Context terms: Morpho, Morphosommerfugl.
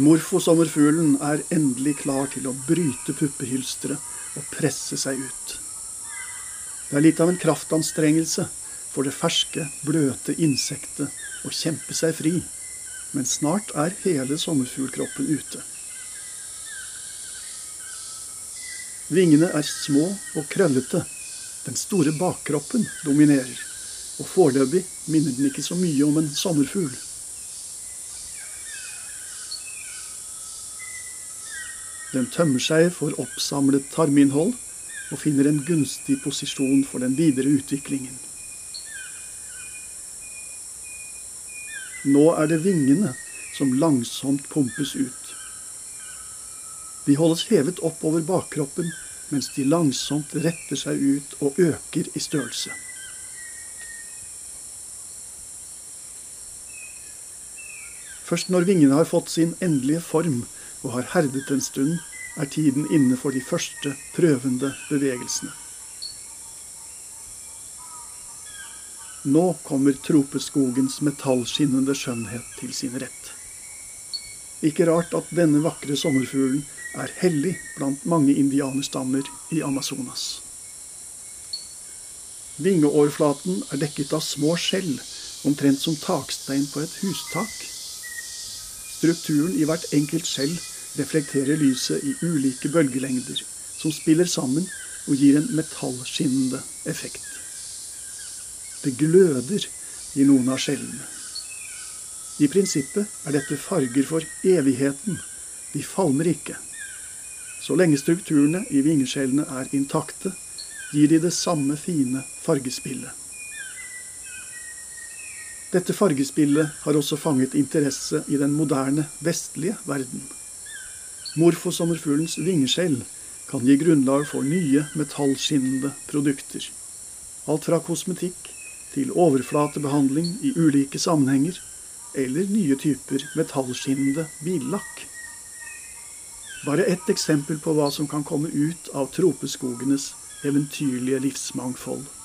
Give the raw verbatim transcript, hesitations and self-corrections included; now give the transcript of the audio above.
Morphosommerfuglen er endelig klar til å bryte puppehylsteret og presse seg ut. Det er litt av en kraftanstrengelse for det ferske, bløte insektet å kjempe seg fri, men snart er hele sommerfuglkroppen ute. Vingene er små og krøllete. Den store bakkroppen dominerer, og foreløpig minner den ikke så mye om en sommerfugl. Den tømmer seg for oppsamlet tarminnhold og finner en gunstig posisjon for den videre utviklingen. Nå er det vingene som langsomt pumpes ut. De holdes hevet opp over bakkroppen mens de langsomt retter seg ut og øker i størrelse. Først når vingene har fått sin endelige form og har herdet en stund, er tiden inne for de første prøvende bevegelsene. Nå kommer tropeskogens metallskinnende skjønnhet til sin rett. Ikke rart at denne vakre sommerfuglen er hellig blant mange indianerstammer i Amazonas. Vingeoverflaten er dekket av små skjell, omtrent som takstein på et hustak. Strukturen i hvert enkelt skjell reflekterer lyset i ulike bølgelengder, som spiller sammen og gir en metallskinnende effekt. Det gløder i noen av skjellene. I prinsippet er dette farger for evigheten. De falmer ikke. Så lenge strukturene i vingeskjellene er intakte, gir de det samme fine fargespillet. Dette fargespillet har også fanget interesse i den moderne, vestlige verden. Morphosommerfuglens vingeskjell kan gi grunnlag for nye metallskinnende produkter. Alt fra kosmetikk til overflatebehandling i ulike sammenhenger, eller nye typer metallskinnende billakk. Bare ett eksempel på hva som kan komme ut av tropeskogenes eventyrlige livsmangfold.